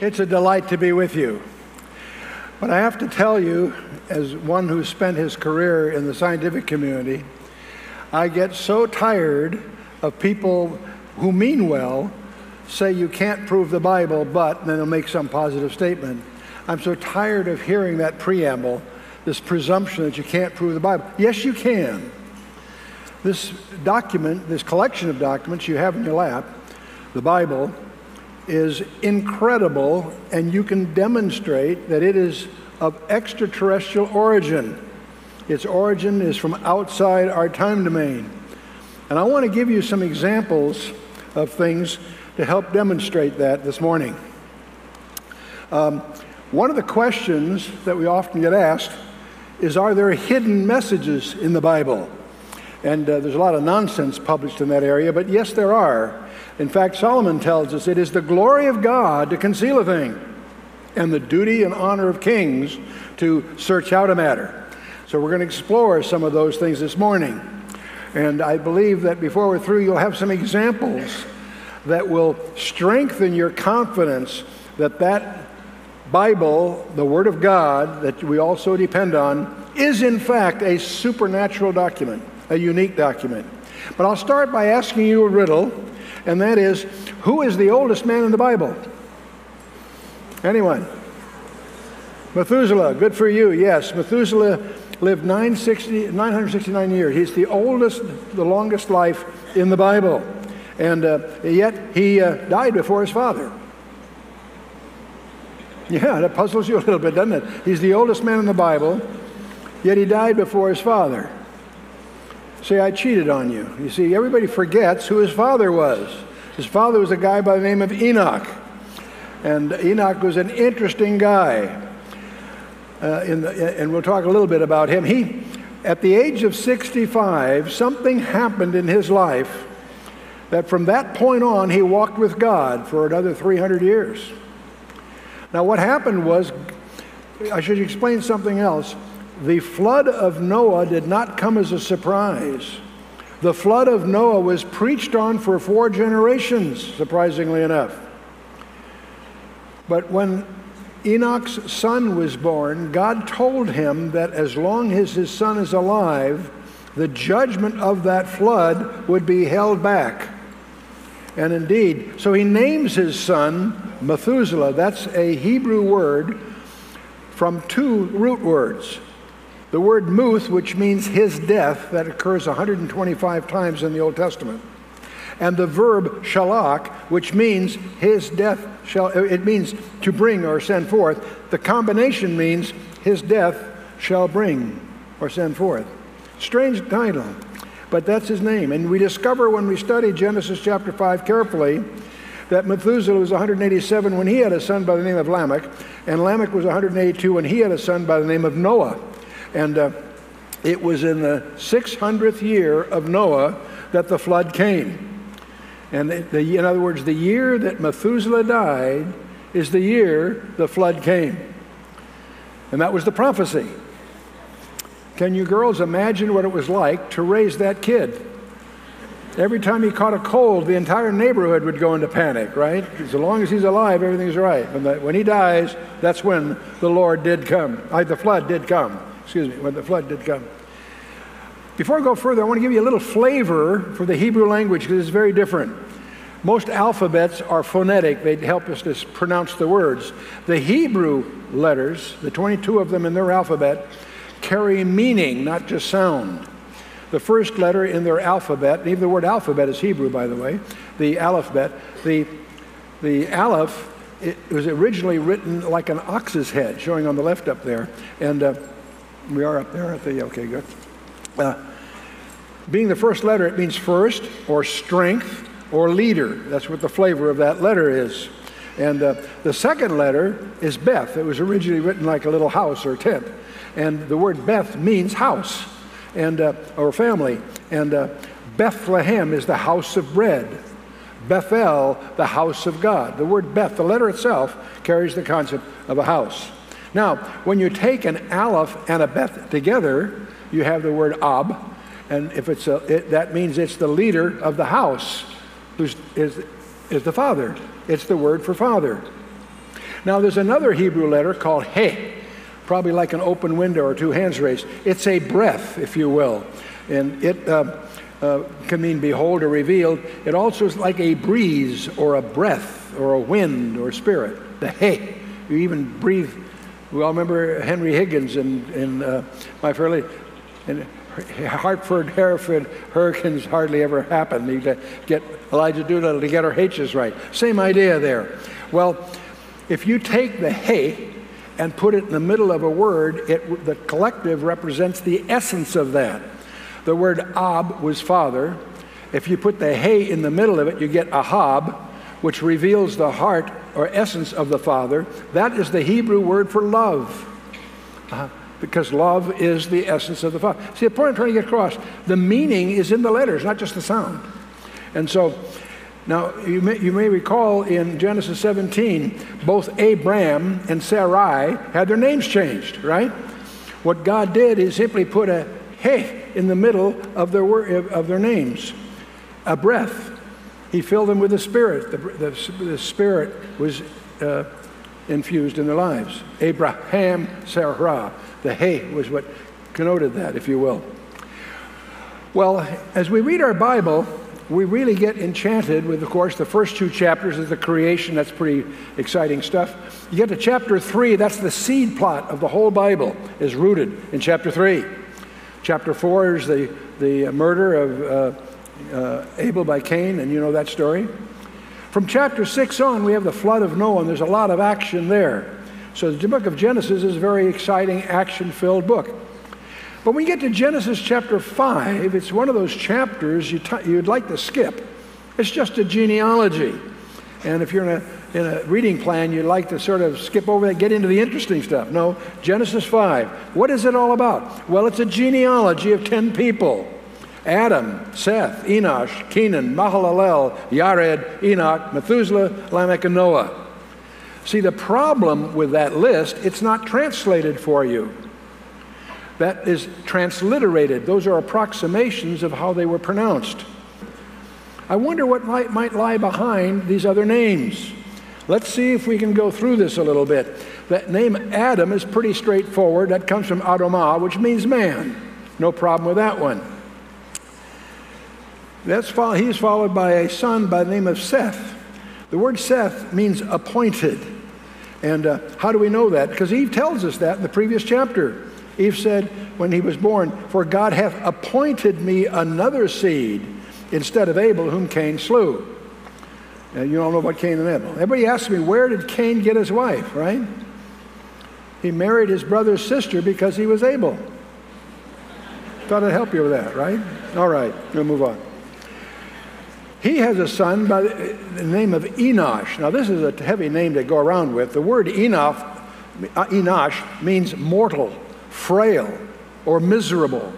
It's a delight to be with you. But I have to tell you, as one who spent his career in the scientific community, I get so tired of people who mean well, say you can't prove the Bible, but then they'll make some positive statement. I'm so tired of hearing that preamble, this presumption that you can't prove the Bible. Yes, you can. This document, this collection of documents you have in your lap, the Bible, is incredible, and you can demonstrate that it is of extraterrestrial origin. Its origin is from outside our time domain. And I want to give you some examples of things to help demonstrate that this morning. One of the questions that we often get asked is, are there hidden messages in the Bible? And there's a lot of nonsense published in that area, but yes, there are. In fact, Solomon tells us it is the glory of God to conceal a thing, and the duty and honor of kings to search out a matter. So we're going to explore some of those things this morning. And I believe that before we're through, you'll have some examples that will strengthen your confidence that that Bible, the Word of God, that we also depend on, is in fact a supernatural document, a unique document. But I'll start by asking you a riddle, and that is, who is the oldest man in the Bible? Anyone? Methuselah. Good for you. Yes, Methuselah lived 969 years. He's the oldest, the longest life in the Bible. And yet he died before his father. Yeah, that puzzles you a little bit, doesn't it? He's the oldest man in the Bible, yet he died before his father. See, I cheated on you. You see, everybody forgets who his father was. His father was a guy by the name of Enoch. And Enoch was an interesting guy. And we'll talk a little bit about him. He, at the age of 65, something happened in his life that from that point on, he walked with God for another 300 years. Now, what happened was, I should explain something else. The flood of Noah did not come as a surprise. The flood of Noah was preached on for 4 generations, surprisingly enough. But when Enoch's son was born, God told him that as long as his son is alive, the judgment of that flood would be held back. And indeed, so he names his son Methuselah. That's a Hebrew word from 2 root words. The word muth, which means his death, that occurs 125 times in the Old Testament. And the verb shalach, which means his death shall, it means to bring or send forth. The combination means his death shall bring or send forth. Strange title, but that's his name. And we discover when we study Genesis chapter 5 carefully that Methuselah was 187 when he had a son by the name of Lamech, and Lamech was 182 when he had a son by the name of Noah. And it was in the 600th year of Noah that the flood came. And in other words, the year that Methuselah died is the year the flood came. And that was the prophecy. Can you girls imagine what it was like to raise that kid? Every time he caught a cold, the entire neighborhood would go into panic, right? As long as he's alive, everything's right. And when he dies, that's when the Lord did come. The flood did come. Excuse me, when the flood did come. Before I go further, I want to give you a little flavor for the Hebrew language, because it's very different. Most alphabets are phonetic. They help us to pronounce the words. The Hebrew letters, the 22 of them in their alphabet, carry meaning, not just sound. The first letter in their alphabet, even the word alphabet is Hebrew, by the way, the alphabet, the aleph, it was originally written like an ox's head, showing on the left up there. And we are up there, aren't they? Okay, good. Being the first letter, it means first, or strength, or leader. That's what the flavor of that letter is. And the second letter is Beth. It was originally written like a little house or tent. And the word Beth means house, and or family. And Bethlehem is the house of bread. Bethel, the house of God. The word Beth, the letter itself, carries the concept of a house. Now, when you take an aleph and a beth together, you have the word ab, and if it's that means it's the leader of the house. is the father. It's the word for father. Now there's another Hebrew letter called He, probably like an open window or two hands raised. It's a breath, if you will, and it can mean behold or revealed. It also is like a breeze or a breath or a wind or spirit, the He. You even breathe. We all remember Henry Higgins in My Fair Lady. And Hartford, Hereford, hurricanes hardly ever happen. You get Elijah Doolittle to get her H's right. Same idea there. Well, if you take the He and put it in the middle of a word, the collective represents the essence of that. The word Ab was father. If you put the He in the middle of it, you get Ahab, which reveals the heart or essence of the father. That is the Hebrew word for love. Because love is the essence of the Father. See, the point I'm trying to get across, the meaning is in the letters, not just the sound. And so, now you may recall in Genesis 17, both Abram and Sarai had their names changed, right? What God did is simply put a hey in the middle of their names, a breath. He filled them with the Spirit. The Spirit was infused in their lives. Abraham, Sarah. The hay was what connoted that, if you will. Well, as we read our Bible, we really get enchanted with, of course, the first two chapters of the creation. That's pretty exciting stuff. You get to chapter 3, that's the seed plot of the whole Bible, is rooted in chapter 3. Chapter 4 is the murder of Abel by Cain, and you know that story. From chapter 6 on, we have the flood of Noah, and there's a lot of action there. So the book of Genesis is a very exciting, action-filled book. But when you get to Genesis chapter 5, it's one of those chapters you'd like to skip. It's just a genealogy. And if you're in a reading plan, you like to sort of skip over that, get into the interesting stuff. No, Genesis 5. What is it all about? Well, it's a genealogy of 10 people. Adam, Seth, Enosh, Kenan, Mahalalel, Yared, Enoch, Methuselah, Lamech, and Noah. See, the problem with that list, it's not translated for you. That is transliterated. Those are approximations of how they were pronounced. I wonder what might lie behind these other names. Let's see if we can go through this a little bit. That name Adam is pretty straightforward. That comes from Adamah, which means man. No problem with that one. He's followed by a son by the name of Seth. The word Seth means appointed. And how do we know that? Because Eve tells us that in the previous chapter. Eve said when he was born, "For God hath appointed me another seed instead of Abel, whom Cain slew." And you all know about Cain and Abel. Everybody asks me, where did Cain get his wife, right? He married his brother's sister because he was Abel. Thought I'd help you with that, right? All right, we'll move on. He has a son by the name of Enosh. Now this is a heavy name to go around with. The word Enosh means mortal, frail, or miserable.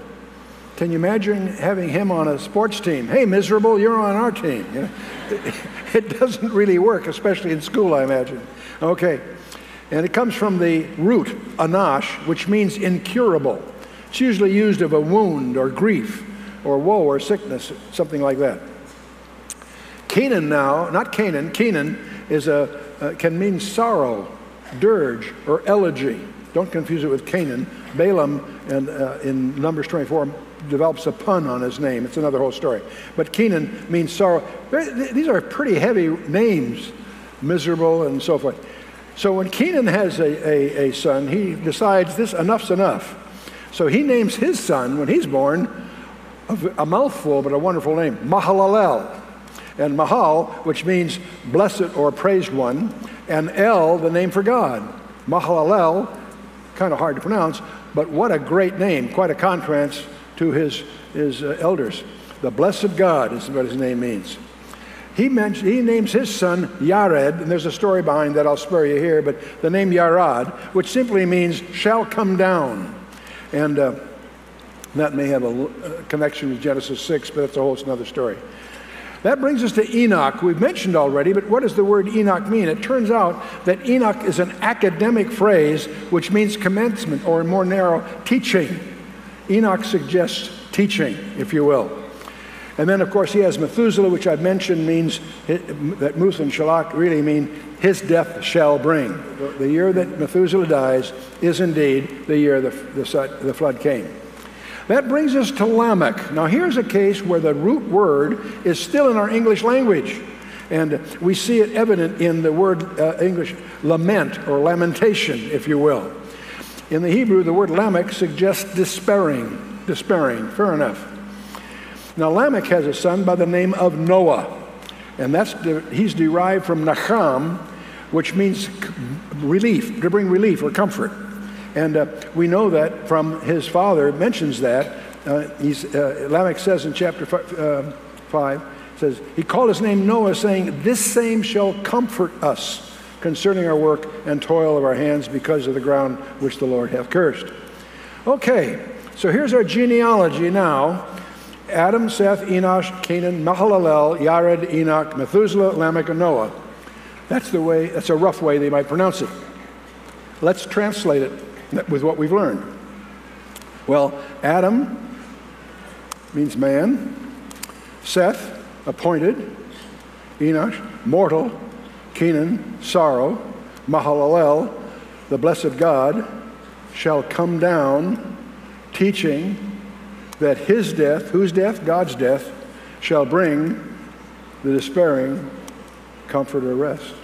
Can you imagine having him on a sports team? Hey, miserable, you're on our team. You know, it doesn't really work, especially in school, I imagine. Okay, and it comes from the root, Enosh, which means incurable. It's usually used of a wound or grief or woe or sickness, something like that. Kenan now, not Canaan, Kenan is can mean sorrow, dirge, or elegy. Don't confuse it with Canaan. Balaam in Numbers 24 develops a pun on his name. It's another whole story. But Kenan means sorrow. These are pretty heavy names, miserable and so forth. So when Kenan has a son, he decides enough's enough. So he names his son, when he's born, a mouthful but a wonderful name, Mahalalel. And Mahal, which means blessed or praised one, and El, the name for God. Mahalalel, kind of hard to pronounce, but what a great name, quite a contrast to his elders. The blessed God is what his name means. He names his son Yared, and there's a story behind that I'll spare you here, but the name Yared, which simply means shall come down. And that may have a connection with Genesis 6, but that's a whole another story. That brings us to Enoch. We've mentioned already, but what does the word Enoch mean? It turns out that Enoch is an academic phrase which means commencement, or more narrow, teaching. Enoch suggests teaching, if you will. And then, of course, he has Methuselah, which I've mentioned means that Muth and Shalak really mean his death shall bring. The year that Methuselah dies is indeed the year the flood came. That brings us to Lamech. Now, here's a case where the root word is still in our English language. And we see it evident in the word English lament or lamentation, if you will. In the Hebrew, the word Lamech suggests despairing. Despairing, fair enough. Now, Lamech has a son by the name of Noah. And he's derived from Nacham, which means relief, to bring relief or comfort. And we know that from his father, mentions that. Lamech says in chapter 5, says, he called his name Noah, saying, this same shall comfort us concerning our work and toil of our hands because of the ground which the Lord hath cursed. Okay, so here's our genealogy now. Adam, Seth, Enosh, Kenan, Mahalalel, Yared, Enoch, Methuselah, Lamech, and Noah. That's a rough way they might pronounce it. Let's translate it with what we've learned. Well, Adam means man. Seth, appointed. Enosh, mortal. Kenan, sorrow. Mahalalel, the blessed God, shall come down, teaching that his death, whose death? God's death, shall bring the despairing comfort or rest.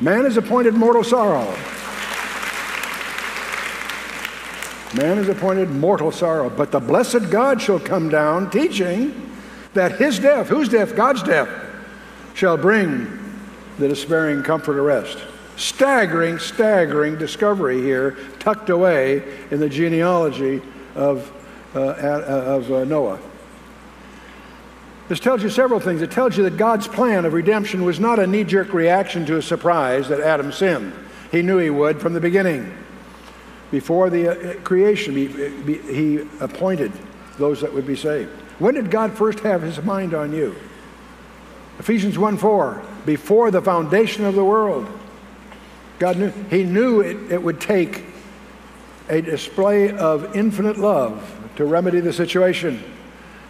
Man is appointed mortal sorrow. Man is appointed mortal sorrow, but the blessed God shall come down, teaching that his death, whose death? God's death, shall bring the despairing comfort or rest. Staggering, staggering discovery here, tucked away in the genealogy of Noah. This tells you several things. It tells you that God's plan of redemption was not a knee-jerk reaction to a surprise that Adam sinned. He knew he would from the beginning. Before the creation, he appointed those that would be saved. When did God first have his mind on you? Ephesians 1:4, before the foundation of the world. God knew, he knew it would take a display of infinite love to remedy the situation,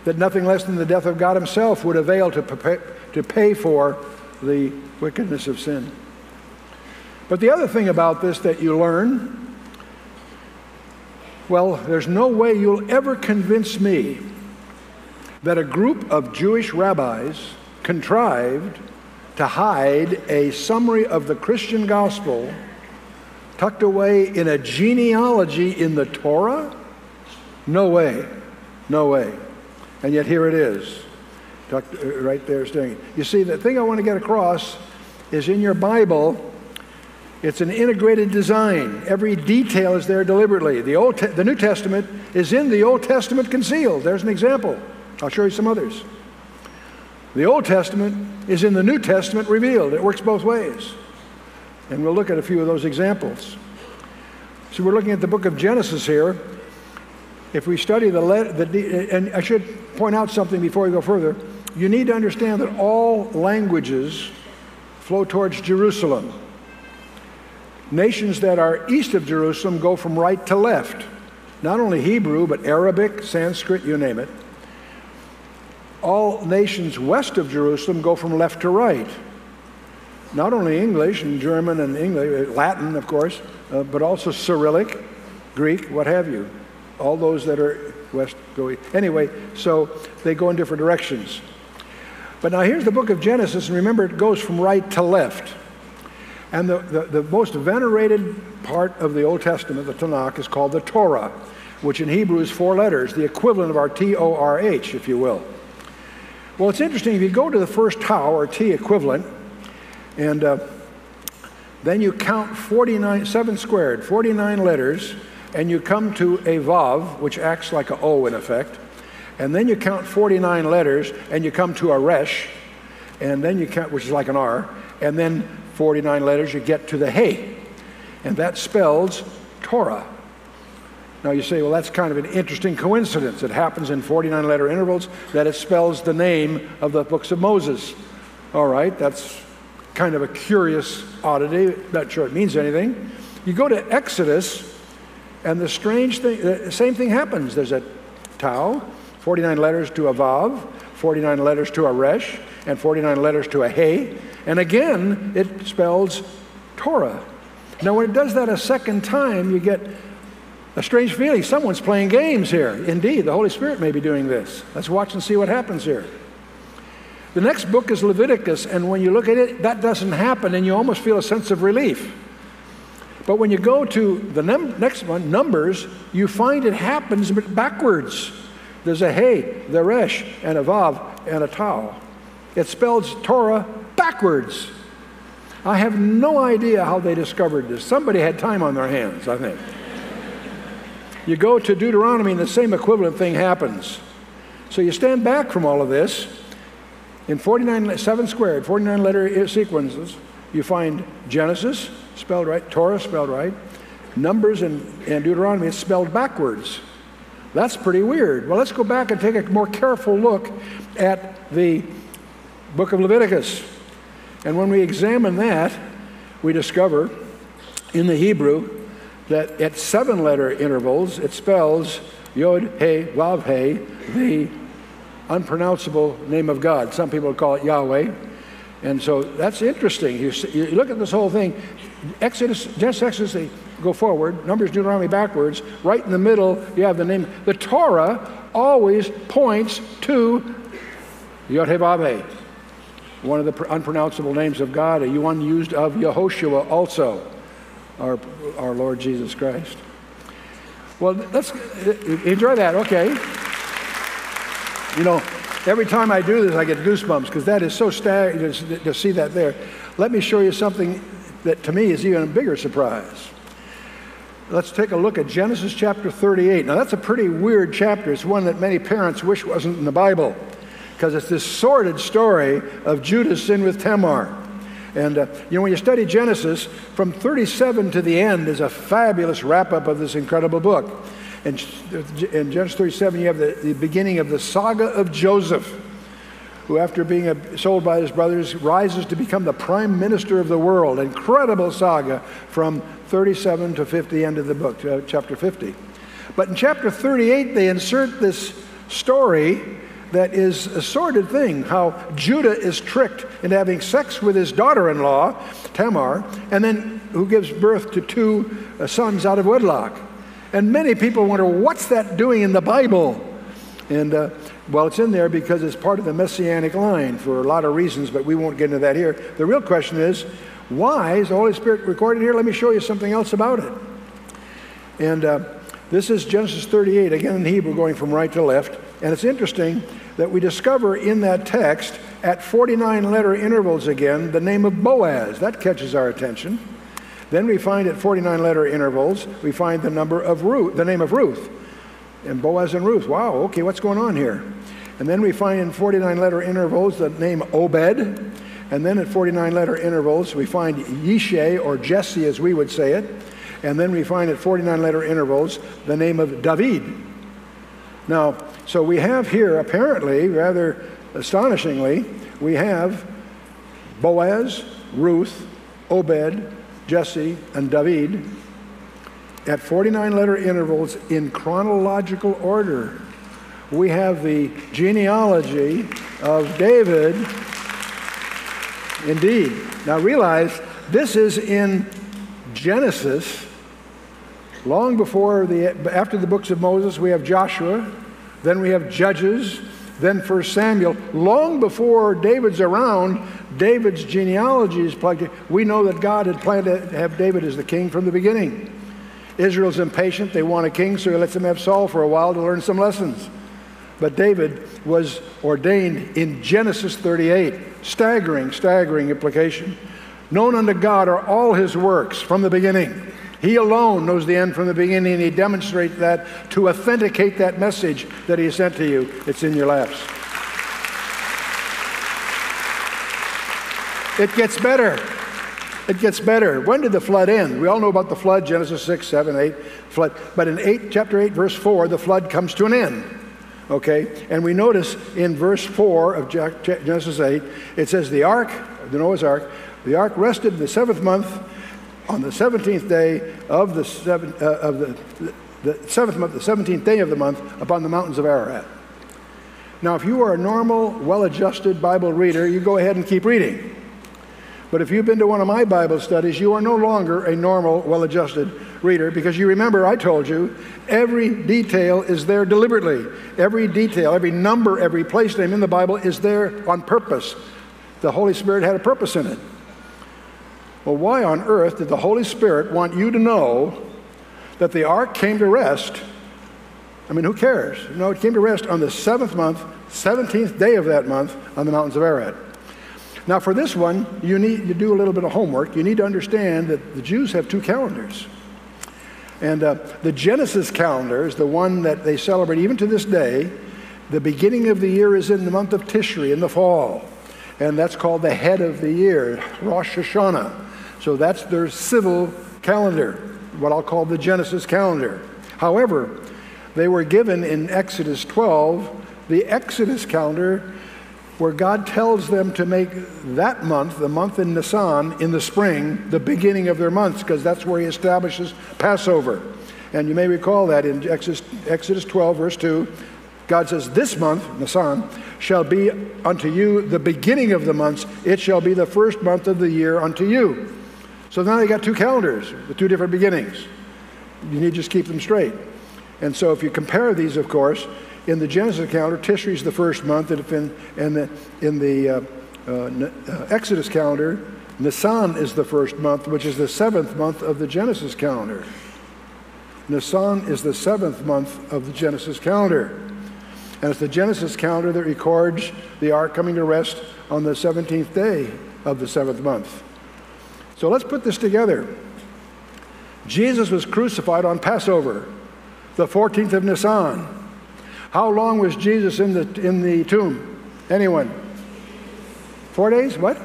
that nothing less than the death of God himself would avail to pay for the wickedness of sin. But the other thing about this that you learn, well, there's no way you'll ever convince me that a group of Jewish rabbis contrived to hide a summary of the Christian gospel tucked away in a genealogy in the Torah? No way. No way. And yet here it is, tucked right there standing. You see, the thing I want to get across is in your Bible, it's an integrated design. Every detail is there deliberately. The New Testament is in the Old Testament concealed. There's an example. I'll show you some others. The Old Testament is in the New Testament revealed. It works both ways. And we'll look at a few of those examples. So we're looking at the book of Genesis here. If we study and I should point out something before we go further. You need to understand that all languages flow towards Jerusalem. Nations that are east of Jerusalem go from right to left. Not only Hebrew, but Arabic, Sanskrit, you name it. All nations west of Jerusalem go from left to right. Not only English and German and Latin, of course, but also Cyrillic, Greek, what have you. All those that are west go east. Anyway, so they go in different directions. But now here's the book of Genesis, and remember it goes from right to left. And the most venerated part of the Old Testament, the Tanakh, is called the Torah, which in Hebrew is four letters, the equivalent of our T-O-R-H, if you will. Well, it's interesting, if you go to the first tau, or T equivalent, and then you count 49 letters, and you come to a vav, which acts like an O in effect, and then you count 49 letters, and you come to a resh, and then you count, which is like an R, and then 49 letters, you get to the hey, and that spells Torah. Now you say, well, that's kind of an interesting coincidence. It happens in 49-letter intervals that it spells the name of the books of Moses. All right, that's kind of a curious oddity. Not sure it means anything. You go to Exodus, and the same thing happens. There's a tau, 49 letters to a vav, 49 letters to a resh, and 49 letters to a hey. And again, it spells Torah. Now, when it does that a second time, you get a strange feeling. Someone's playing games here. Indeed, the Holy Spirit may be doing this. Let's watch and see what happens here. The next book is Leviticus, and when you look at it, that doesn't happen, and you almost feel a sense of relief. But when you go to the next one, Numbers, you find it happens but backwards. There's a hey, the resh, and a vav, and a tau. It spells Torah backwards. I have no idea how they discovered this. Somebody had time on their hands, I think. You go to Deuteronomy, and the same equivalent thing happens. So you stand back from all of this. In 49 letter sequences, you find Genesis, spelled right, Torah, spelled right, Numbers and Deuteronomy, it's spelled backwards. That's pretty weird. Well, let's go back and take a more careful look at the book of Leviticus. And when we examine that, we discover in the Hebrew that at 7-letter intervals, it spells Yod, He, Vav, He, the unpronounceable name of God. Some people call it Yahweh. And so that's interesting. You look at this whole thing. Genesis, they go forward. Numbers, Deuteronomy backwards. Right in the middle, you have the name. The Torah always points to Yod, He, Vav, He, one of the unpronounceable names of God, and one used of Yehoshua also, our Lord Jesus Christ. Well, let's enjoy that, okay. You know, every time I do this, I get goosebumps, because that is so staggering to see that there. Let me show you something that, to me, is even a bigger surprise. Let's take a look at Genesis chapter 38. Now, that's a pretty weird chapter. It's one that many parents wish wasn't in the Bible, because it's this sordid story of Judah's sin with Tamar. And you know, when you study Genesis, from 37 to the end is a fabulous wrap-up of this incredible book. And in Genesis 37, you have the beginning of the saga of Joseph, who, after being sold by his brothers, rises to become the prime minister of the world. Incredible saga from 37 to 50, the end of the book, chapter 50. But in chapter 38, they insert this story that is a sordid thing, how Judah is tricked into having sex with his daughter-in-law, Tamar, and then who gives birth to two sons out of wedlock. And many people wonder, what's that doing in the Bible? And well, it's in there because it's part of the Messianic line for a lot of reasons, but we won't get into that here. The real question is, why is the Holy Spirit recorded here? Let me show you something else about it. And this is Genesis 38, again in Hebrew, going from right to left. And it's interesting that we discover in that text, at 49-letter intervals again, the name of Boaz. That catches our attention. Then we find at 49-letter intervals, we find the number of Ruth, the name of Ruth. And Boaz and Ruth, wow, okay, what's going on here? And then we find in 49-letter intervals the name Obed. And then at 49-letter intervals, we find Yishai, or Jesse as we would say it. And then we find at 49-letter intervals the name of David. Now, so we have here, apparently, rather astonishingly, we have Boaz, Ruth, Obed, Jesse, and David at 49-letter intervals in chronological order. We have the genealogy of David. Indeed. Now realize, this is in Genesis. Long before after the books of Moses, we have Joshua, then we have Judges, then 1 Samuel. Long before David's around, David's genealogy is plugged in. We know that God had planned to have David as the king from the beginning. Israel's impatient. They want a king, so he lets them have Saul for a while to learn some lessons. But David was ordained in Genesis 38. Staggering, staggering implication. Known unto God are all his works from the beginning. He alone knows the end from the beginning, and he demonstrates that to authenticate that message that he sent to you. It's in your laps. It gets better. It gets better. When did the flood end? We all know about the flood, Genesis 6, 7, 8, flood. But in chapter 8, verse 4, the flood comes to an end. Okay? And we notice in verse 4 of Genesis 8, it says the ark, the Noah's ark, the ark rested in the seventh month, on the 17th day of the 7th month, the 17th day of the month, upon the mountains of Ararat. Now, if you are a normal, well-adjusted Bible reader, you go ahead and keep reading. But if you've been to one of my Bible studies, you are no longer a normal, well-adjusted reader, because you remember I told you every detail is there deliberately. Every detail, every number, every place name in the Bible is there on purpose. The Holy Spirit had a purpose in it. Well, why on earth did the Holy Spirit want you to know that the ark came to rest? I mean, who cares? No, it came to rest on the 7th month, 17th day of that month on the mountains of Ararat. Now, for this one, you need to do a little bit of homework. You need to understand that the Jews have two calendars. And the Genesis calendar is the one that they celebrate even to this day. The beginning of the year is in the month of Tishri in the fall. And that's called the head of the year, Rosh Hashanah. So that's their civil calendar, what I'll call the Genesis calendar. However, they were given in Exodus 12, the Exodus calendar, where God tells them to make that month, the month in Nisan, in the spring, the beginning of their months, because that's where he establishes Passover. And you may recall that in Exodus 12, verse 2, God says, this month, Nisan, shall be unto you the beginning of the months. It shall be the first month of the year unto you. So now they got two calendars with two different beginnings. You need to just keep them straight. And so if you compare these, of course, in the Genesis calendar, Tishri is the first month, and in the Exodus calendar, Nisan is the first month, which is the 7th month of the Genesis calendar. Nisan is the 7th month of the Genesis calendar. And it's the Genesis calendar that records the ark coming to rest on the 17th day of the 7th month. So let's put this together. Jesus was crucified on Passover, the 14th of Nisan. How long was Jesus in the tomb? Anyone? 4 days? What?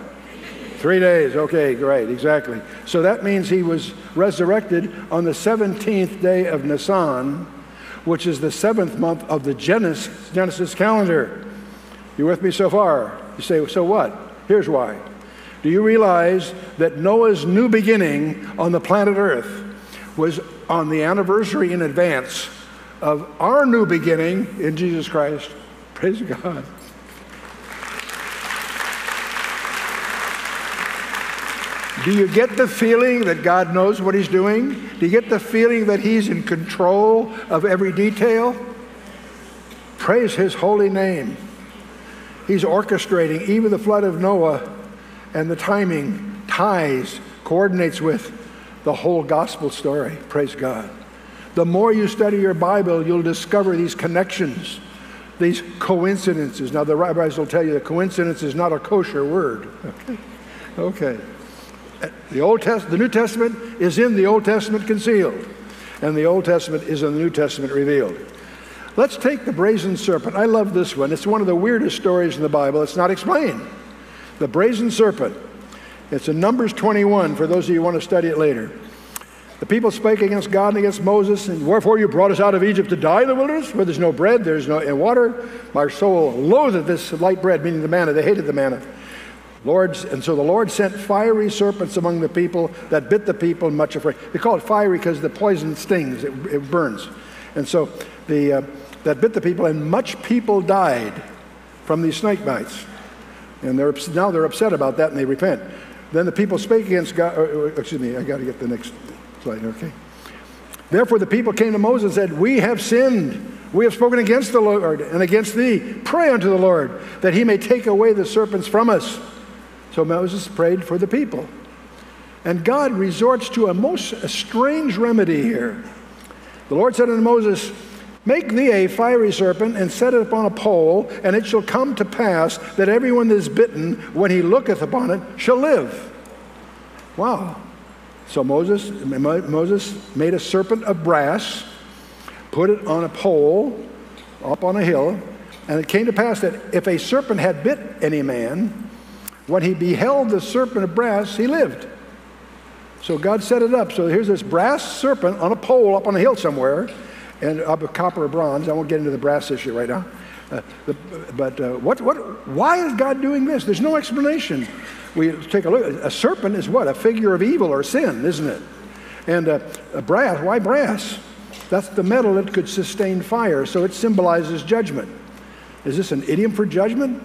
3 days. Okay, great, exactly. So that means he was resurrected on the 17th day of Nisan, which is the 7th month of the Genesis calendar. You with me so far? You say, so what? Here's why. Do you realize that Noah's new beginning on the planet Earth was on the anniversary in advance of our new beginning in Jesus Christ? Praise God. Do you get the feeling that God knows what he's doing? Do you get the feeling that he's in control of every detail? Praise his holy name. He's orchestrating even the flood of Noah, and the timing ties, coordinates with the whole gospel story. Praise God. The more you study your Bible, you'll discover these connections, these coincidences. Now, the rabbis will tell you that coincidence is not a kosher word. Okay. The New Testament is in the Old Testament concealed, and the Old Testament is in the New Testament revealed. Let's take the brazen serpent. I love this one. It's one of the weirdest stories in the Bible. It's not explained. The brazen serpent. It's in Numbers 21, for those of you who want to study it later. The people spake against God and against Moses, and wherefore you brought us out of Egypt to die in the wilderness, where there's no bread, there's no water. My soul loathed this light bread, meaning the manna. They hated the manna. And so the Lord sent fiery serpents among the people that bit the people, much afraid. They call it fiery because the poison stings, it burns. And so that bit the people, and much people died from these snake bites. And now they're upset about that, and they repent. Then the people spake against God. Excuse me, I got to get the next slide. Okay. Therefore the people came to Moses and said, we have sinned. We have spoken against the Lord and against thee. Pray unto the Lord that he may take away the serpents from us. So Moses prayed for the people. And God resorts to a strange remedy here. The Lord said unto Moses, make thee a fiery serpent, and set it upon a pole, and it shall come to pass that everyone that is bitten, when he looketh upon it, shall live. Wow. So Moses made a serpent of brass, put it on a pole up on a hill, and it came to pass that if a serpent had bit any man, when he beheld the serpent of brass, he lived. So God set it up. So here's this brass serpent on a pole up on a hill somewhere, and copper or bronze. I won't get into the brass issue right now. Why is God doing this? There's no explanation. We take a look. A serpent is what? A figure of evil or sin, isn't it? And brass, why brass? That's the metal that could sustain fire, so it symbolizes judgment. Is this an idiom for judgment?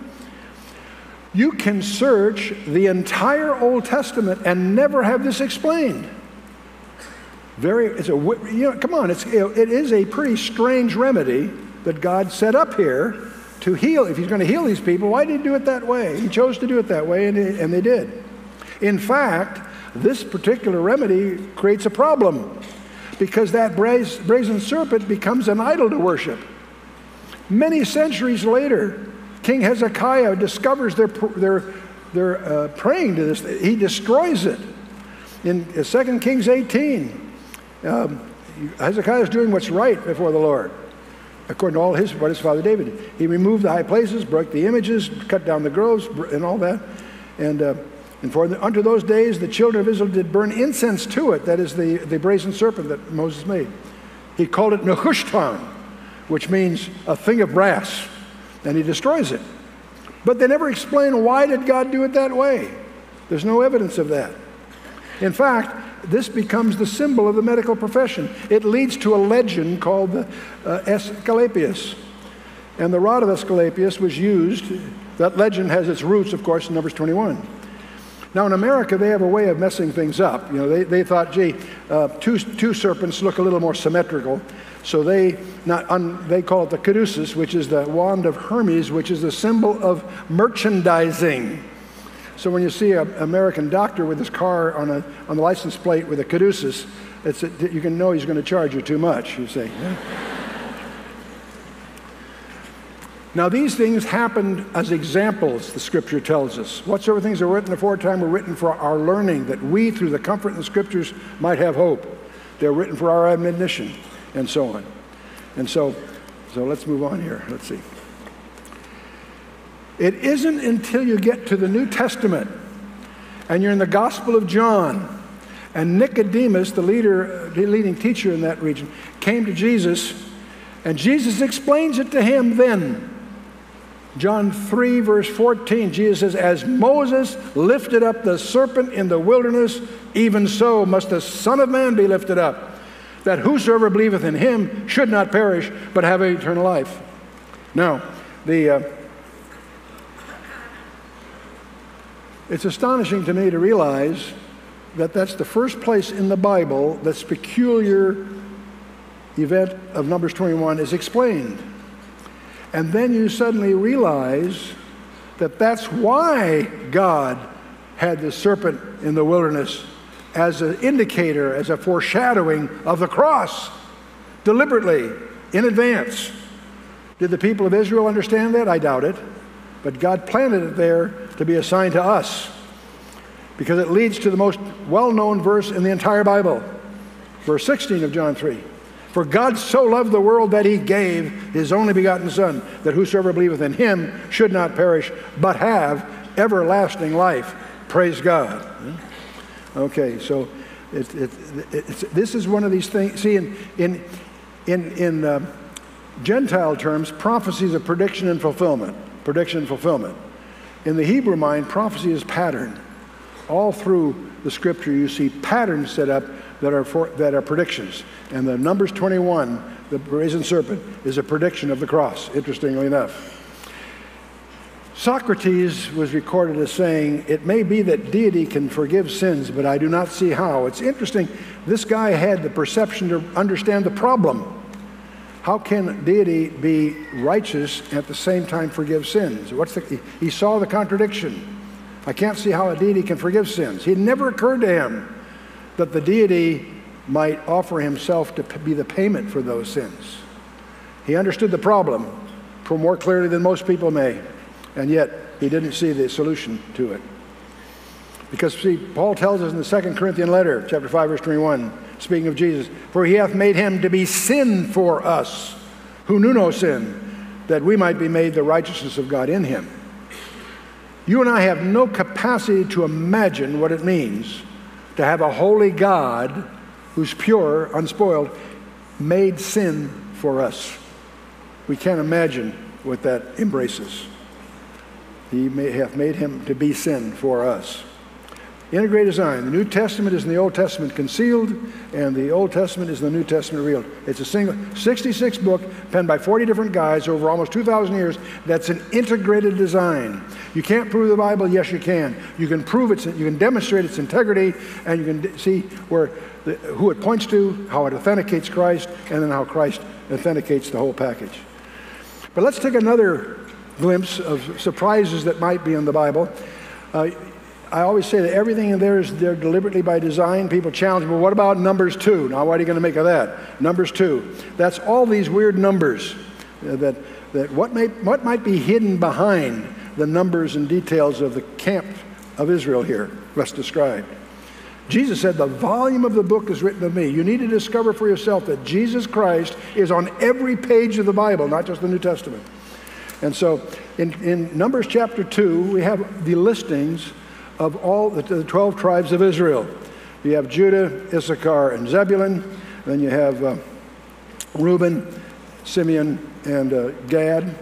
You can search the entire Old Testament and never have this explained. It is a pretty strange remedy that God set up here to heal. If he's going to heal these people, why did he do it that way? He chose to do it that way, and they did. In fact, this particular remedy creates a problem because that brazen serpent becomes an idol to worship. Many centuries later, King Hezekiah discovers they're praying to this. He destroys it. In 2 Kings 18, Hezekiah is doing what's right before the Lord, according to all what his father David did. He removed the high places, broke the images, cut down the groves, and all that. And for unto those days the children of Israel did burn incense to it, that is the brazen serpent that Moses made. He called it Nehushtan, which means a thing of brass, and he destroys it. But they never explain why did God do it that way. There's no evidence of that. In fact, this becomes the symbol of the medical profession. It leads to a legend called the Aesculapius. And the rod of Aesculapius was used. That legend has its roots, of course, in Numbers 21. Now, in America, they have a way of messing things up. You know, they thought, gee, two serpents look a little more symmetrical. So they call it the caduceus, which is the wand of Hermes, which is the symbol of merchandising. So when you see an American doctor with his car on the license plate with a caduceus, you can know he's going to charge you too much, you see. Now, these things happened as examples, the Scripture tells us. Whatsoever things are written aforetime were written for our learning, that we, through the comfort in the Scriptures, might have hope. They're written for our admonition, and so on. And so let's move on here. Let's see. It isn't until you get to the New Testament, and you're in the Gospel of John, and Nicodemus, the leading teacher in that region, came to Jesus, and Jesus explains it to him then. John 3, verse 14, Jesus says, "As Moses lifted up the serpent in the wilderness, even so must the Son of Man be lifted up, that whosoever believeth in him should not perish, but have eternal life." Now, it's astonishing to me to realize that that's the first place in the Bible that's peculiar event of Numbers 21 is explained. And then you suddenly realize that that's why God had the serpent in the wilderness as an indicator, as a foreshadowing of the cross, deliberately, in advance. Did the people of Israel understand that? I doubt it. But God planted it there to be a sign to us, because it leads to the most well-known verse in the entire Bible, verse 16 of John 3. "For God so loved the world that he gave his only begotten Son, that whosoever believeth in him should not perish, but have everlasting life." Praise God. Okay, so this is one of these things. See, in Gentile terms, prophecy is a prediction and fulfillment. Prediction and fulfillment. In the Hebrew mind, prophecy is pattern. All through the Scripture, you see patterns set up that are predictions. And the Numbers 21, the brazen serpent, is a prediction of the cross, interestingly enough. Socrates was recorded as saying, "It may be that deity can forgive sins, but I do not see how." It's interesting. This guy had the perception to understand the problem. How can deity be righteous and at the same time forgive sins? He saw the contradiction. I can't see how a deity can forgive sins. It never occurred to him that the deity might offer himself to be the payment for those sins. He understood the problem more clearly than most people may, and yet he didn't see the solution to it. Because, see, Paul tells us in the 2 Corinthians letter, chapter 5, verse 21, speaking of Jesus, "For he hath made him to be sin for us, who knew no sin, that we might be made the righteousness of God in him." You and I have no capacity to imagine what it means to have a holy God who's pure, unspoiled, made sin for us. We can't imagine what that embraces. He hath made him to be sin for us. Integrated design. The New Testament is in the Old Testament concealed, and the Old Testament is in the New Testament revealed. It's a single 66-book penned by 40 different guys over almost 2,000 years. That's an integrated design. You can't prove the Bible. Yes, you can. You can prove it. You can demonstrate its integrity, and you can see where who it points to, how it authenticates Christ, and then how Christ authenticates the whole package. But let's take another glimpse of surprises that might be in the Bible. I always say that everything in there is there deliberately by design. People challenge me, well, what about Numbers 2? Now, what are you going to make of that? Numbers 2. That's all these weird numbers. What might be hidden behind the numbers and details of the camp of Israel here, less described. Jesus said, the volume of the book is written of me. You need to discover for yourself that Jesus Christ is on every page of the Bible, not just the New Testament. And so in Numbers chapter 2, we have the listings of all the 12 tribes of Israel. You have Judah, Issachar, and Zebulun. And then you have Reuben, Simeon, and Gad.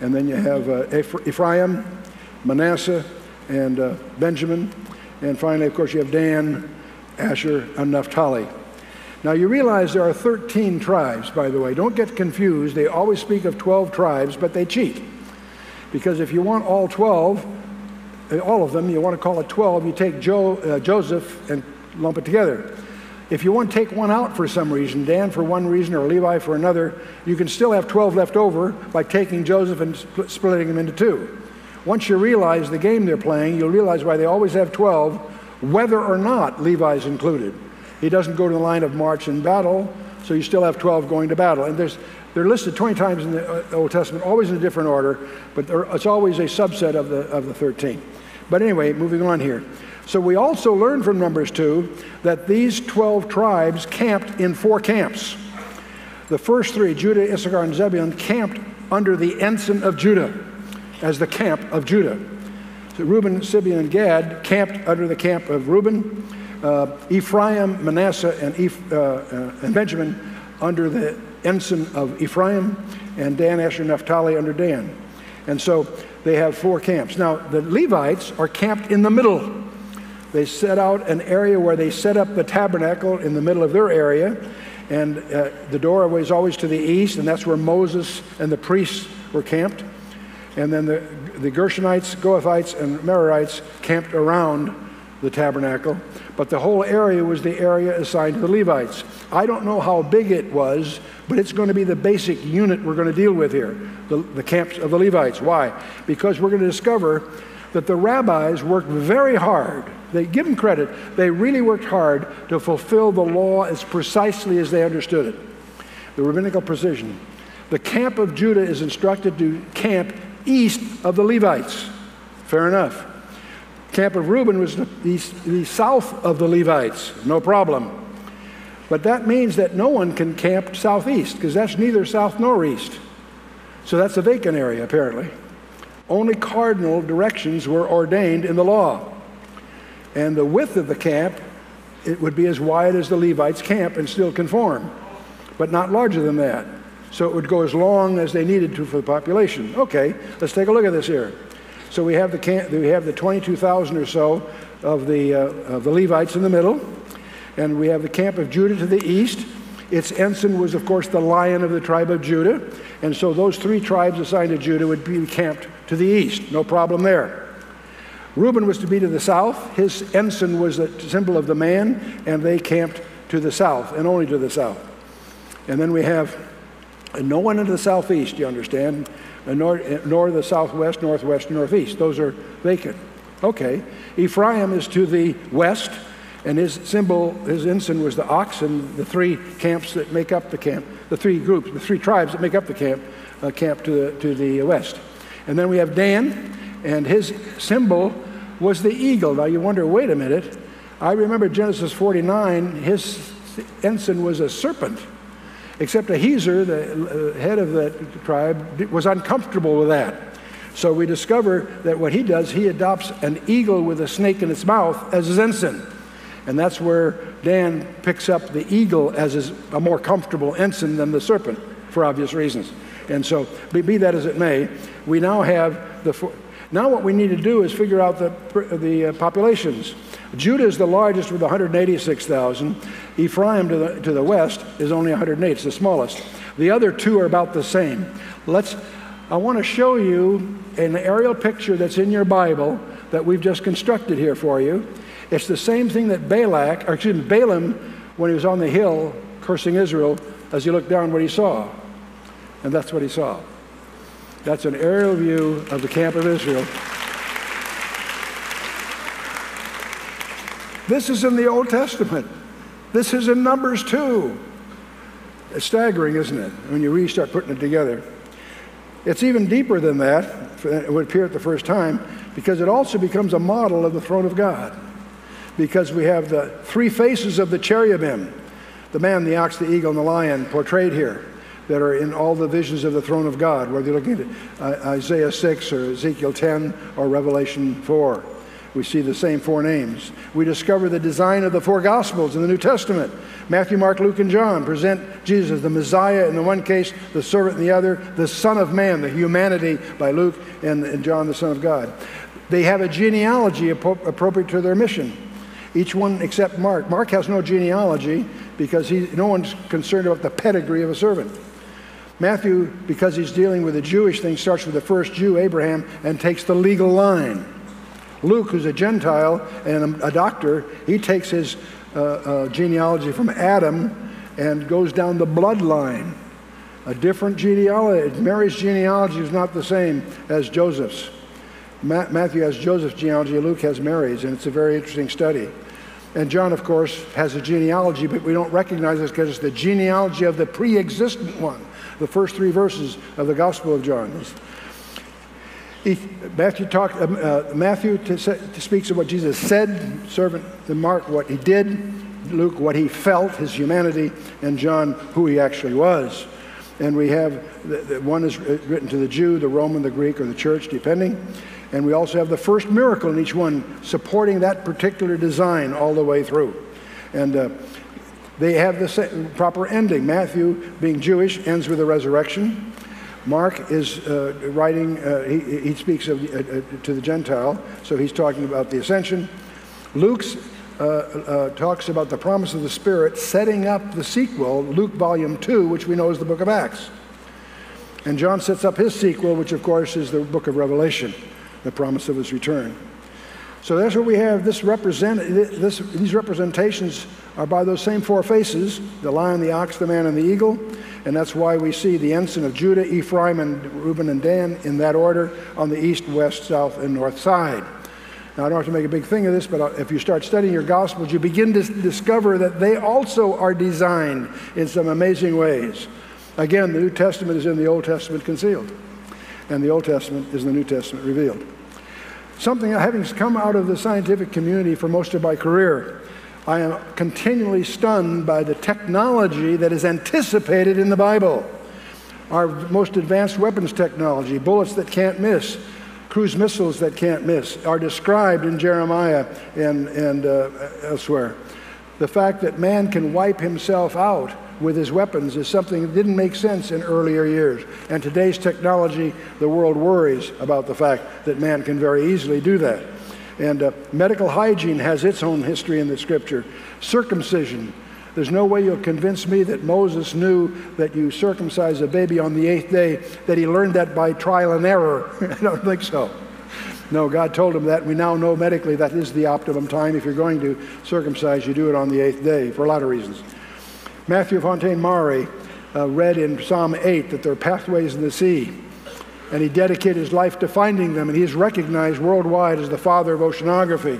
And then you have Ephraim, Manasseh, and Benjamin. And finally, of course, you have Dan, Asher, and Naphtali. Now, you realize there are 13 tribes, by the way. Don't get confused. They always speak of 12 tribes, but they cheat. Because if you want all 12, all of them, you want to call it 12, you take Joseph and lump it together. If you want to take one out for some reason, Dan for one reason or Levi for another, you can still have 12 left over by taking Joseph and splitting him into two. Once you realize the game they're playing, you'll realize why they always have 12, whether or not Levi's included. He doesn't go to the line of march in battle, so you still have 12 going to battle. And they're listed 20 times in the Old Testament, always in a different order, but it's always a subset of the 13. But anyway, moving on here. So we also learn from Numbers 2 that these 12 tribes camped in four camps. The first three, Judah, Issachar, and Zebulun, camped under the ensign of Judah, as the camp of Judah. So Reuben, Simeon, and Gad camped under the camp of Reuben. Ephraim, Manasseh, and Benjamin under the ensign of Ephraim, and Dan, Asher, and Naphtali under Dan. And so they have four camps. Now, the Levites are camped in the middle. They set out an area where they set up the tabernacle in the middle of their area, and the doorway is always to the east, and that's where Moses and the priests were camped. And then the Gershonites, Goathites, and Merarites camped around the tabernacle, but the whole area was the area assigned to the Levites. I don't know how big it was, but it's going to be the basic unit we're going to deal with here, the camps of the Levites. Why? Because we're going to discover that the rabbis worked very hard. They give them credit. They really worked hard to fulfill the law as precisely as they understood it, the rabbinical precision. The camp of Judah is instructed to camp east of the Levites. Fair enough. Camp of Reuben was the south of the Levites, no problem. But that means that no one can camp southeast, because that's neither south nor east. So that's a vacant area, apparently. Only cardinal directions were ordained in the law. And the width of the camp, it would be as wide as the Levites' camp and still conform, but not larger than that. So it would go as long as they needed to for the population. Okay, let's take a look at this here. So we have the 22,000 or so of the Levites in the middle, and we have the camp of Judah to the east. Its ensign was, of course, the lion of the tribe of Judah, and so those three tribes assigned to Judah would be camped to the east. No problem there. Reuben was to be to the south. His ensign was the symbol of the man, and they camped to the south, and only to the south. And then we have no one into the southeast, you understand, nor the southwest, northwest, northeast. Those are vacant. Okay. Ephraim is to the west, and his symbol, his ensign was the ox, and the three camps that make up the camp, the three groups, the three tribes that make up the camp, camp to the west. And then we have Dan, and his symbol was the eagle. Now you wonder, wait a minute. I remember Genesis 49, his ensign was a serpent. Except Ahiezer, the head of the tribe, was uncomfortable with that. So we discover that what he does, he adopts an eagle with a snake in its mouth as his ensign. And that's where Dan picks up the eagle as a more comfortable ensign than the serpent, for obvious reasons. And so, be that as it may, we now have the four. Now what we need to do is figure out the populations. Judah is the largest with 186,000. Ephraim to the west is only 108, it's the smallest. The other two are about the same. I want to show you an aerial picture that's in your Bible that we've just constructed here for you. It's the same thing that Balaam, when he was on the hill cursing Israel, as he looked down what he saw. And that's what he saw. That's an aerial view of the camp of Israel. This is in the Old Testament. This is in Numbers 2. It's staggering, isn't it, when you really start putting it together. It's even deeper than that, it would appear at the first time, because it also becomes a model of the throne of God. Because we have the three faces of the cherubim, the man, the ox, the eagle, and the lion portrayed here, that are in all the visions of the throne of God, whether you're looking at Isaiah 6 or Ezekiel 10 or Revelation 4. We see the same four names. We discover the design of the four Gospels in the New Testament. Matthew, Mark, Luke, and John present Jesus as the Messiah in the one case, the servant in the other, the Son of Man, the humanity by Luke, and John, the Son of God. They have a genealogy appropriate to their mission. Each one except Mark. Mark has no genealogy because no one's concerned about the pedigree of a servant. Matthew, because he's dealing with the Jewish thing, starts with the first Jew, Abraham, and takes the legal line. Luke, who's a Gentile and a doctor, he takes his genealogy from Adam and goes down the bloodline. A different genealogy. Mary's genealogy is not the same as Joseph's. Matthew has Joseph's genealogy, Luke has Mary's, and it's a very interesting study. And John, of course, has a genealogy, but we don't recognize this because it's the genealogy of the pre-existent one, the first three verses of the Gospel of John. Matthew speaks of what Jesus said, servant, and Mark what he did, Luke what he felt, his humanity, and John who he actually was. And we have, one is written to the Jew, the Roman, the Greek, or the church, depending. And we also have the first miracle in each one, supporting that particular design all the way through. And they have the proper ending. Matthew, being Jewish, ends with a resurrection. Mark is writing, he speaks of, to the Gentile, so he's talking about the ascension. Luke's talks about the promise of the Spirit, setting up the sequel, Luke volume 2, which we know is the book of Acts. And John sets up his sequel, which of course is the book of Revelation, the promise of his return. So that's what we have. These representations are by those same four faces, the lion, the ox, the man, and the eagle. And that's why we see the ensign of Judah, Ephraim, and Reuben, and Dan in that order on the east, west, south, and north side. Now, I don't have to make a big thing of this, but if you start studying your Gospels, you begin to discover that they also are designed in some amazing ways. Again, the New Testament is in the Old Testament concealed, and the Old Testament is in the New Testament revealed. Something, having come out of the scientific community for most of my career, I am continually stunned by the technology that is anticipated in the Bible. Our most advanced weapons technology, bullets that can't miss, cruise missiles that can't miss, are described in Jeremiah and elsewhere. The fact that man can wipe himself out with his weapons is something that didn't make sense in earlier years. And today's technology, the world worries about the fact that man can very easily do that. And medical hygiene has its own history in the Scripture. Circumcision. There's no way you'll convince me that Moses knew that you circumcise a baby on the 8th day, that he learned that by trial and error. I don't think so. No, God told him that. We now know medically that is the optimum time. If you're going to circumcise, you do it on the 8th day for a lot of reasons. Matthew Fontaine Maury read in Psalm 8 that there are pathways in the sea, and he dedicated his life to finding them, and he is recognized worldwide as the father of oceanography.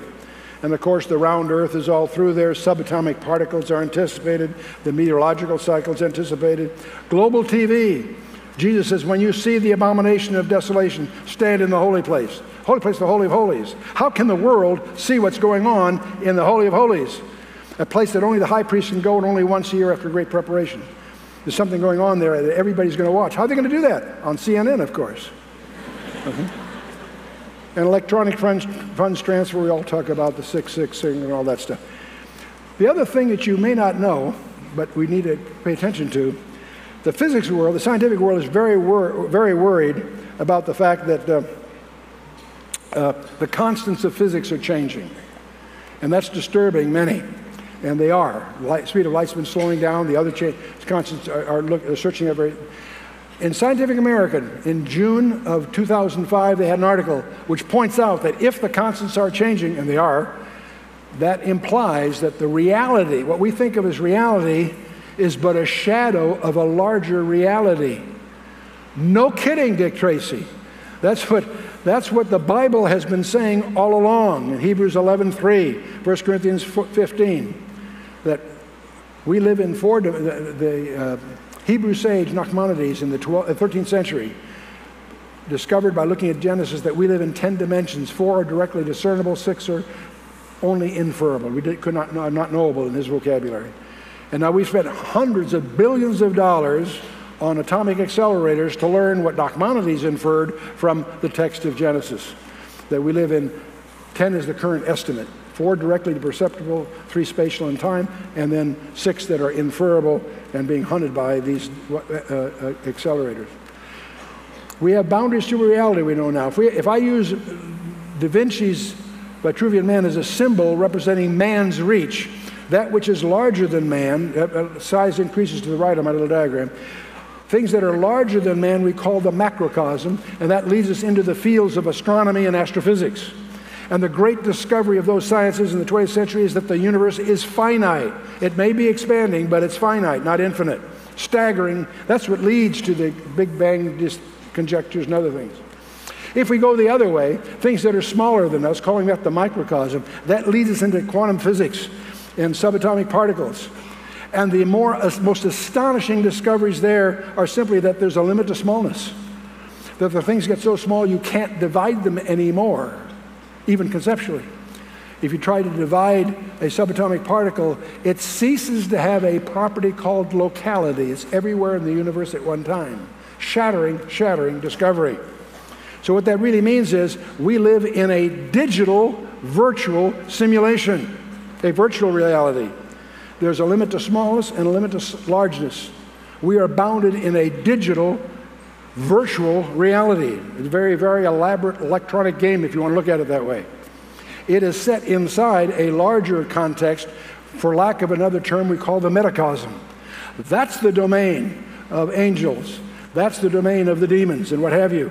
And of course, the round earth is all through there. Subatomic particles are anticipated. The meteorological cycle is anticipated. Global TV. Jesus says, when you see the abomination of desolation, stand in the holy place. Holy place, the Holy of Holies. How can the world see what's going on in the Holy of Holies? A place that only the high priest can go, and only once a year after great preparation. There's something going on there that everybody's going to watch. How are they going to do that? On CNN, of course. Okay. And electronic funds transfer, we all talk about the 666 and all that stuff. The other thing that you may not know, but we need to pay attention to, the physics world, the scientific world is very worried about the fact that the constants of physics are changing, and that's disturbing many. And they are. Light, speed of light's been slowing down. The other constants are searching every. In Scientific American, in June of 2005, they had an article which points out that if the constants are changing, and they are, that implies that the reality, what we think of as reality, is but a shadow of a larger reality. No kidding, Dick Tracy. That's what the Bible has been saying all along in Hebrews 11:3, 1 Corinthians 15, that we live in the Hebrew sage Nachmanides in the 13th century discovered by looking at Genesis that we live in 10 dimensions. 4 are directly discernible, 6 are only inferable. We could not knowable in his vocabulary. And now we've spent hundreds of billions of dollars on atomic accelerators to learn what Nachmanides inferred from the text of Genesis, that we live in 10 is the current estimate, 4 directly perceptible, 3 spatial in time, and then 6 that are inferable and being hunted by these accelerators. We have boundaries to reality, we know now. If I use Da Vinci's Vitruvian Man as a symbol representing man's reach, that which is larger than man, size increases to the right on my little diagram. Things that are larger than man we call the macrocosm, and that leads us into the fields of astronomy and astrophysics. And the great discovery of those sciences in the 20th century is that the universe is finite. It may be expanding, but it's finite, not infinite. Staggering, that's what leads to the Big Bang conjectures and other things. If we go the other way, things that are smaller than us, calling that the microcosm, that leads us into quantum physics and subatomic particles. And the most astonishing discoveries there are simply that there's a limit to smallness, that the things get so small you can't divide them anymore, even conceptually. If you try to divide a subatomic particle, it ceases to have a property called locality. It's everywhere in the universe at one time. Shattering discovery. So what that really means is we live in a digital virtual simulation, a virtual reality. There's a limit to smallness and a limit to largeness. We are bounded in a digital, virtual reality. It's a very, very elaborate electronic game if you want to look at it that way. It is set inside a larger context, for lack of another term we call the metacosm. That's the domain of angels. That's the domain of the demons and what have you.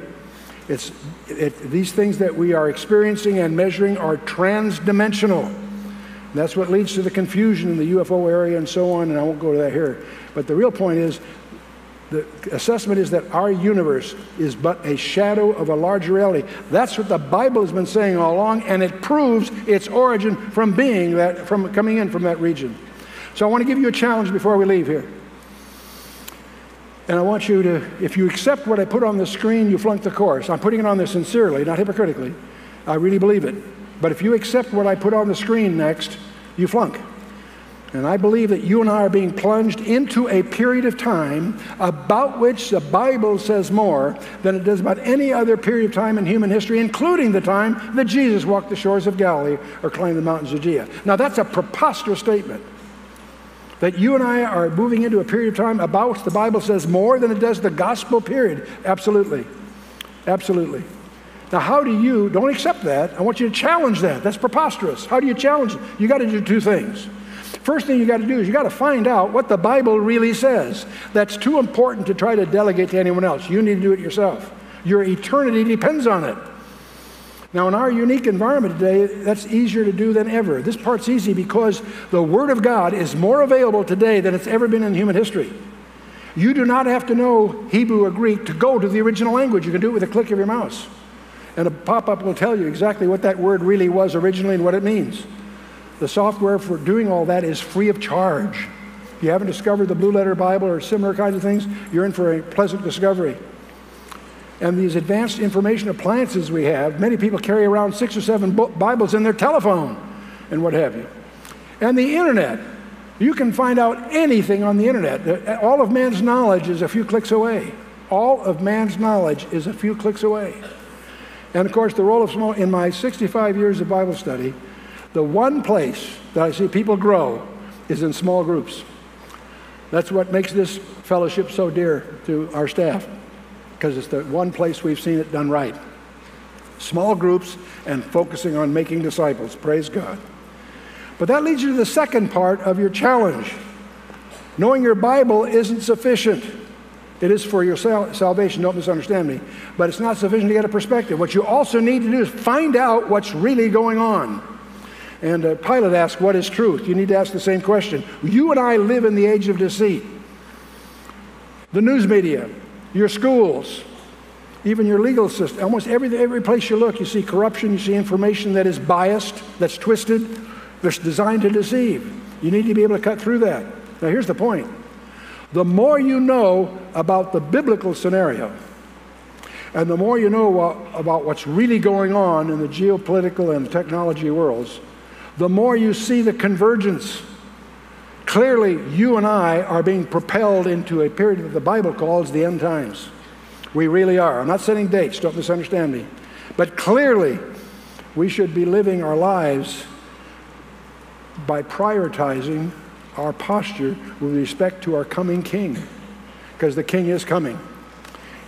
These things that we are experiencing and measuring are trans-dimensional. That's what leads to the confusion in the UFO area and so on, and I won't go to that here. But the real point is, the assessment is that our universe is but a shadow of a larger reality. That's what the Bible has been saying all along, and it proves its origin from coming in from that region. So I want to give you a challenge before we leave here. And I want you to, if you accept what I put on the screen, you flunk the course. I'm putting it on there sincerely, not hypocritically. I really believe it. But if you accept what I put on the screen next, you flunk. And I believe that you and I are being plunged into a period of time about which the Bible says more than it does about any other period of time in human history, including the time that Jesus walked the shores of Galilee or climbed the mountains of Judea. Now that's a preposterous statement, that you and I are moving into a period of time about which the Bible says more than it does the gospel period. Absolutely. Absolutely. Now, don't accept that. I want you to challenge that. That's preposterous. How do you challenge it? You got to do two things. First thing you got to do is you got to find out what the Bible really says. That's too important to try to delegate to anyone else. You need to do it yourself. Your eternity depends on it. Now, in our unique environment today, that's easier to do than ever. This part's easy because the Word of God is more available today than it's ever been in human history. You do not have to know Hebrew or Greek to go to the original language. You can do it with a click of your mouse. And a pop-up will tell you exactly what that word really was originally and what it means. The software for doing all that is free of charge. If you haven't discovered the Blue Letter Bible or similar kinds of things, you're in for a pleasant discovery. And these advanced information appliances we have, many people carry around 6 or 7 Bibles in their telephone and what have you. And the internet, you can find out anything on the internet. All of man's knowledge is a few clicks away. All of man's knowledge is a few clicks away. And of course, the role of small, in my 65 years of Bible study, the one place that I see people grow is in small groups. That's what makes this fellowship so dear to our staff, because it's the one place we've seen it done right. small groups, and focusing on making disciples. Praise God. But that leads you to the second part of your challenge. Knowing your Bible isn't sufficient. It is for your salvation, don't misunderstand me, but it's not sufficient to get a perspective. What you also need to do is find out what's really going on. And Pilate asked, what is truth? You need to ask the same question. You and I live in the age of deceit. The news media, your schools, even your legal system, almost every place you look, you see corruption, you see information that is biased, that's twisted, that's designed to deceive. You need to be able to cut through that. Now here's the point. The more you know about the biblical scenario, and the more you know about what's really going on in the geopolitical and technology worlds, the more you see the convergence. Clearly, you and I are being propelled into a period that the Bible calls the end times. We really are. I'm not setting dates, don't misunderstand me. But clearly, we should be living our lives by prioritizing our posture with respect to our coming King, because the King is coming.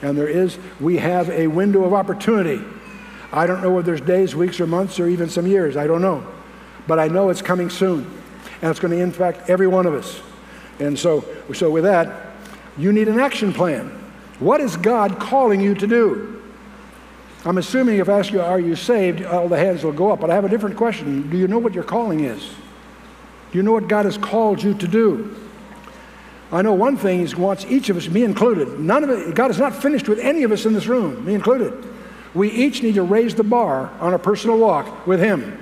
And we have a window of opportunity. I don't know whether there's days, weeks, or months, or even some years. I don't know. But I know it's coming soon. And it's going to impact every one of us. And so with that, you need an action plan. What is God calling you to do? I'm assuming if I ask you, are you saved, all the hands will go up. But I have a different question. Do you know what your calling is? Do you know what God has called you to do? I know one thing He wants each of us, me included. God is not finished with any of us in this room, me included. We each need to raise the bar on a personal walk with Him.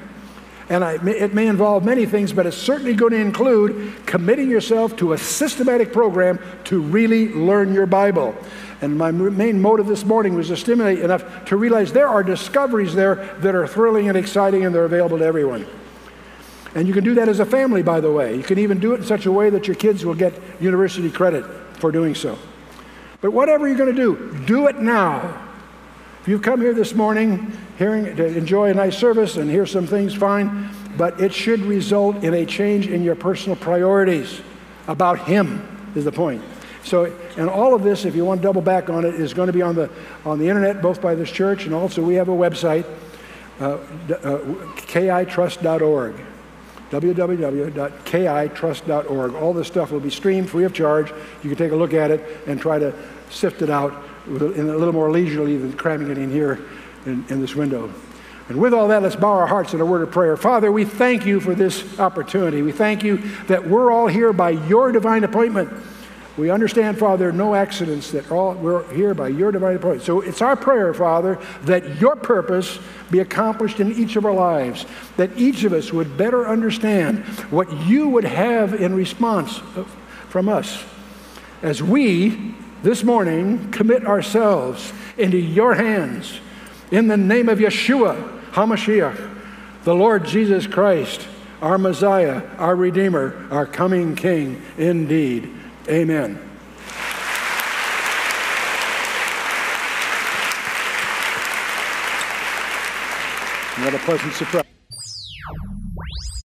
And it may involve many things, but it's certainly going to include committing yourself to a systematic program to really learn your Bible. And my main motive this morning was to stimulate enough to realize there are discoveries there that are thrilling and exciting, and they're available to everyone. And you can do that as a family, by the way. You can even do it in such a way that your kids will get university credit for doing so. But whatever you're going to do it now. If you've come here this morning to enjoy a nice service and hear some things, fine, but it should result in a change in your personal priorities about Him, is the point. So, and all of this, if you want to double back on it, is going to be on the internet, both by this church, and also we have a website, kitrust.org. www.kitrust.org. All this stuff will be streamed free of charge. You can take a look at it and try to sift it out in a little more leisurely than cramming it in here in this window. And with all that, let's bow our hearts in a word of prayer. Father, we thank You for this opportunity. We thank You that we're all here by Your divine appointment. We understand, Father, no accidents, that we're here by Your divine appointment. So it's our prayer, Father, that Your purpose be accomplished in each of our lives, that each of us would better understand what You would have in response from us as we, this morning, commit ourselves into Your hands. In the name of Yeshua HaMashiach, the Lord Jesus Christ, our Messiah, our Redeemer, our coming King indeed. Amen. What a pleasant surprise.